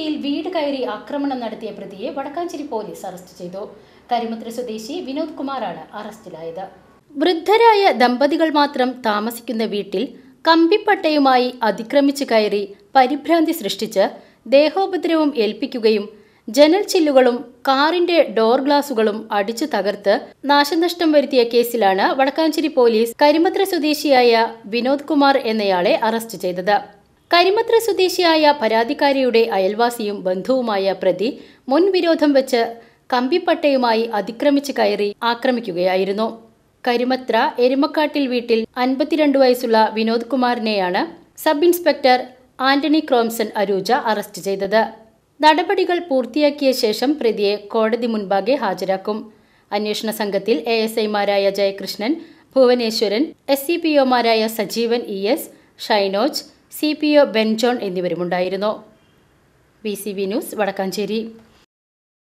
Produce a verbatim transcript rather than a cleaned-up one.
വടക്കാഞ്ചേരിയിൽ വീട് കയറി ആക്രമണം നടത്തിയ പ്രതിയെ വടക്കാഞ്ചേരി പോലീസ് അറസ്റ്റ് ചെയ്തു. കരിമത്ര സ്വദേശി വിനോദ് കുമാറാണ് അറസ്റ്റിലായത്. വൃദ്ധരായ ദമ്പതികൾ മാത്രം താമസിക്കുന്ന വീട്ടിൽ കമ്പിപ്പട്ടയുമായി അതിക്രമിച്ചു കയറി പരിഭ്രാന്തി സൃഷ്ടിച്ച് ദേഹോപദ്രവം ഏൽപ്പിക്കുകയും ജനൽ ചില്ലുകളും കാറിന്റെ ഡോർ ഗ്ലാസുകളും അടിച്ചു തകർത്ത് നാശനഷ്ടം വരുത്തിയ കേസിലാണ് വടക്കാഞ്ചേരി പോലീസ് കരിമത്ര സ്വദേശിയായ വിനോദ് കുമാർ എന്നയാളെ അറസ്റ്റ് ചെയ്തത്. കരിമത്ര സ്വദേശിയായ പരാതിക്കാരിയുടെ അയൽവാസിയും ബന്ധുവുമായ പ്രതി മുൻവിരോധം വെച്ച് കമ്പിപ്പട്ടയുമായി അതിക്രമിച്ച് കയറി ആക്രമിക്കുകയായിരുന്നു. കരിമത്ര എരുമക്കാട്ടിൽ വീട്ടിൽ അൻപത്തിരണ്ട് വയസ്സുള്ള വിനോദ് കുമാറിനെയാണ് sub inspector Antony Cromson Aruja arrest ചെയ്തത്. നടപടികൾ പൂർത്തിയാക്കിയ ശേഷം പ്രതിയെ കോടതി മുൻപാകെ ഹാജരാക്കും. അന്വേഷണ സംഘത്തിൽ എ എസ് ഐമാരായ Jayakrishnan, Bhuvaneswaran, S C P ഒമാരായ Sajeevan E S, Shinoj, C P O Benjohn എന്നിവരുമുണ്ടായിരുന്നു. V C V news, Vadakkanchery.